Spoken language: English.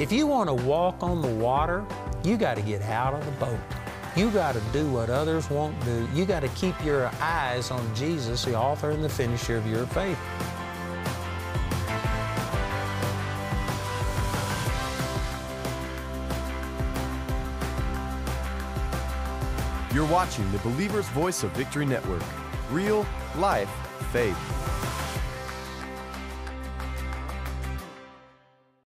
If you want to walk on the water, you got to get out of the boat. You got to do what others won't do. You got to keep your eyes on Jesus, the author and the finisher of your faith. You're watching the Believer's Voice of Victory Network. Real life faith.